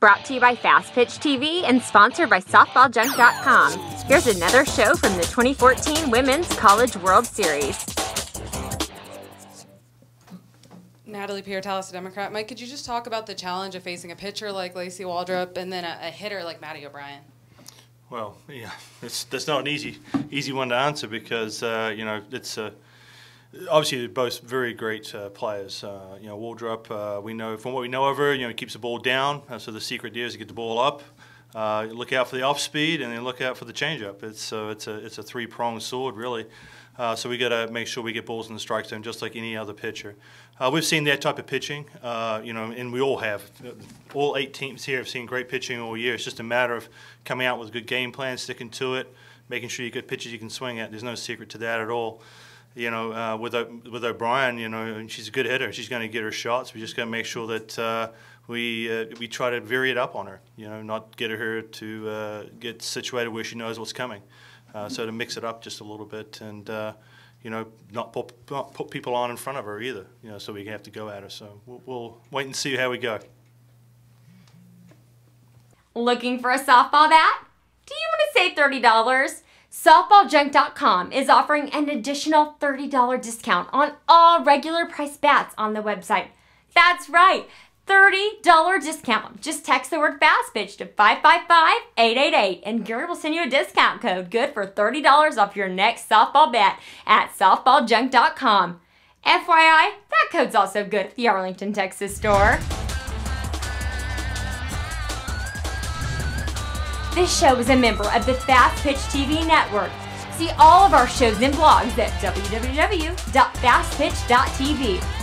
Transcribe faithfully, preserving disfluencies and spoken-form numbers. Brought to you by Fast Pitch T V and sponsored by softball junk dot com. Here's another show from the twenty fourteen Women's College World Series. Natalie Piertalis, a Democrat. Mike, could you just talk about the challenge of facing a pitcher like Lacey Waldrop and then a, a hitter like Maddie O'Brien? Well, yeah, it's, that's not an easy easy one to answer because, uh, you know, it's uh, obviously they're both very great uh, players. Uh, you know, Waldrop, uh, we know from what we know of her, you know, keeps the ball down. Uh, so the secret there is to get the ball up, uh, look out for the off speed, and then look out for the changeup. It's so uh, it's a it's a three pronged sword really. Uh, so we got to make sure we get balls in the strike zone just like any other pitcher. Uh, we've seen that type of pitching, uh, you know, and we all have. All eight teams here have seen great pitching all year. It's just a matter of coming out with a good game plan, sticking to it, making sure you get pitches you can swing at. There's no secret to that at all. You know, uh, with o with O'Brien, you know, she's a good hitter. She's going to get her shots. We just got to make sure that uh, we uh, we try to vary it up on her. You know, not get her to uh, get situated where she knows what's coming. Uh, so to mix it up just a little bit and, uh, you know, not put, not put people on in front of her either, you know, so we have to go at her. So we'll, we'll wait and see how we go. Looking for a softball bat? Do you want to save thirty dollars? softball junk dot com is offering an additional thirty dollar discount on all regular price bats on the website. That's right, thirty dollar discount. Just text the word Fast Pitch to five five five, eight eight eight and Gary will send you a discount code good for thirty dollars off your next softball bat at softball junk dot com. F Y I, that code's also good at the Arlington, Texas store. This show is a member of the Fast Pitch T V network. See all of our shows and blogs at w w w dot fast pitch dot t v.